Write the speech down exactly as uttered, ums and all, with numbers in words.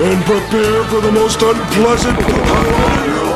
And prepare for the most unpleasant...